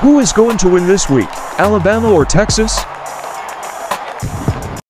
Who is going to win this week, Alabama or Texas?